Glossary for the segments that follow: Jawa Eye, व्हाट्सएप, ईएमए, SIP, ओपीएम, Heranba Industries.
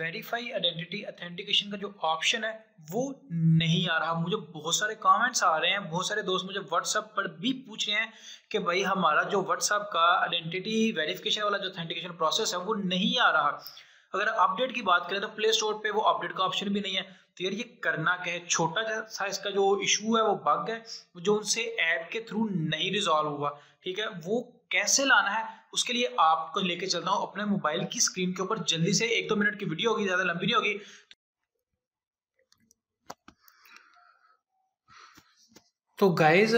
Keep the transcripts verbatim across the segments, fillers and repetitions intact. Verify identity authentication का जो option है वो नहीं आ रहा। मुझे बहुत सारे कमेंट्स आ रहे हैं, बहुत सारे दोस्त मुझे व्हाट्सएप पर भी पूछ रहे हैं कि भाई हमारा जो व्हाट्सएप का आइडेंटिटी वेरिफिकेशन वाला जो ऑथेंटिकेशन प्रोसेस है वो नहीं आ रहा। अगर अपडेट की बात करें तो प्ले स्टोर पे वो अपडेट का ऑप्शन भी नहीं है। तो यार ये करना क्या है, छोटा सा इसका जो इशू है वो बग है जो उनसे ऐप के थ्रू नहीं रिजॉल्व हुआ, ठीक है। वो कैसे लाना है उसके लिए आपको लेके चलता हूँ अपने मोबाइल की स्क्रीन के ऊपर जल्दी से। एक दो मिनट की वीडियो होगी, ज़्यादा लंबी नहीं होगी। तो गाइज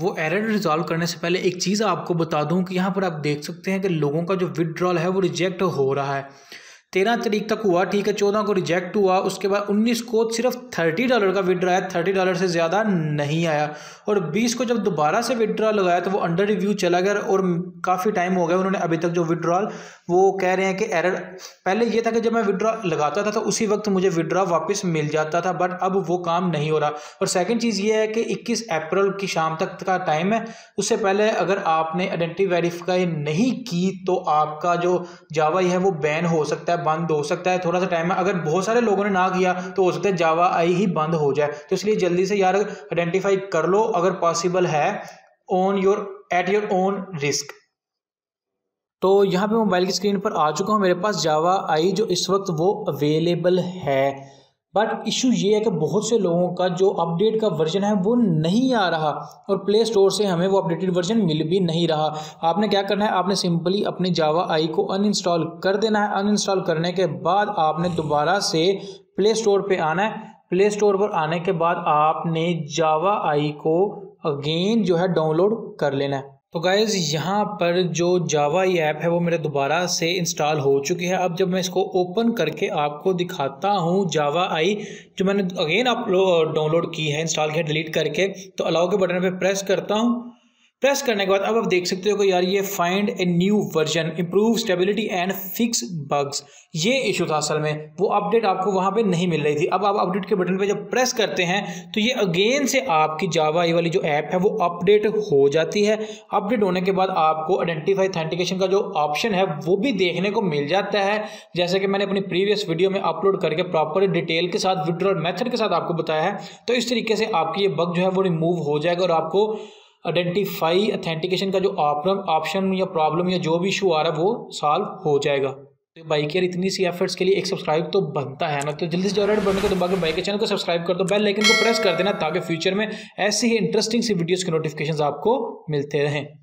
वो एरर रिजॉल्व करने से पहले एक चीज़ आपको बता दूँ कि यहाँ पर आप देख सकते हैं कि लोगों का जो विड्रॉल है वो रिजेक्ट हो रहा है। तेरह तारीख तक हुआ, ठीक है, चौदह को रिजेक्ट हुआ, उसके बाद उन्नीस को सिर्फ थर्टी डॉलर का विड्रॉ आया, थर्टी डॉलर से ज़्यादा नहीं आया। और बीस को जब दोबारा से विड्रॉ लगाया तो वो अंडर रिव्यू चला गया और काफ़ी टाइम हो गया उन्होंने अभी तक जो विड्रॉल, वो कह रहे हैं कि एरर। पहले ये था कि जब मैं विड्रॉ लगाता था तो उसी वक्त मुझे विड्रॉ वापस मिल जाता था, बट अब वो काम नहीं हो रहा। और सेकेंड चीज़ ये है कि इक्कीस अप्रैल की शाम तक का टाइम है, उससे पहले अगर आपने आइडेंटिटी वेरीफाई नहीं की तो आपका जो जावा आई है वो बैन हो सकता है, बंद हो सकता है। थोड़ा सा टाइम है, अगर बहुत सारे लोगों ने ना किया तो हो सकता है जावा आई ही बंद हो जाए। तो इसलिए जल्दी से यार आइडेंटिफाई कर लो अगर पॉसिबल है, on your at your own risk. तो यहाँ पे मोबाइल की स्क्रीन पर आ चुका हूँ, मेरे पास जावा आई जो इस वक्त वो अवेलेबल है। बट इशू ये है कि बहुत से लोगों का जो अपडेट का वर्जन है वो नहीं आ रहा और प्ले स्टोर से हमें वो अपडेटेड वर्जन मिल भी नहीं रहा। आपने क्या करना है, आपने सिंपली अपने जावा आई को अनइंस्टॉल कर देना है। अनइंस्टॉल करने के बाद आपने दोबारा से प्ले स्टोर पे आना है। प्ले स्टोर पर आने के बाद आपने जावा आई को अगेन जो है डाउनलोड कर लेना है। तो गाइज़ यहाँ पर जो जावा आई ऐप है वो मेरे दोबारा से इंस्टॉल हो चुकी है। अब जब मैं इसको ओपन करके आपको दिखाता हूँ जावा आई जो मैंने अगेन आप लोग डाउनलोड की है, इंस्टॉल किया, डिलीट करके, तो अलाउ के बटन पे प्रेस करता हूँ। प्रेस करने के बाद अब आप देख सकते हो कि यार ये find a new version, improve stability and fix bugs, ये इशू था असल में। वो अपडेट आपको वहाँ पे नहीं मिल रही थी। अब आप अपडेट के बटन पे जब प्रेस करते हैं तो ये अगेन से आपकी जावा आई वाली जो ऐप है वो अपडेट हो जाती है। अपडेट होने के बाद आपको आइडेंटिफाई ऑथेंटिकेशन का जो ऑप्शन है वो भी देखने को मिल जाता है, जैसे कि मैंने अपनी प्रीवियस वीडियो में अपलोड करके प्रॉपर डिटेल के साथ विड्रॉल मेथड के साथ आपको बताया है। तो इस तरीके से आपकी ये बग जो है वो रिमूव हो जाएगा और आपको आइडेंटिफाई ऑथेंटिकेशन का जो ऑप्शन या प्रॉब्लम या जो भी इशू आ रहा है वो सॉल्व हो जाएगा। तो भाई यार इतनी सी एफर्ट्स के लिए एक सब्सक्राइब तो बनता है ना, तो जल्दी से रेड बटन को दबा के भाई के चैनल को सब्सक्राइब कर दो, बेल आइकन को प्रेस कर देना ताकि फ्यूचर में ऐसी ही इंटरेस्टिंग सी वीडियोज़ के नोटिफिकेशन आपको मिलते रहें।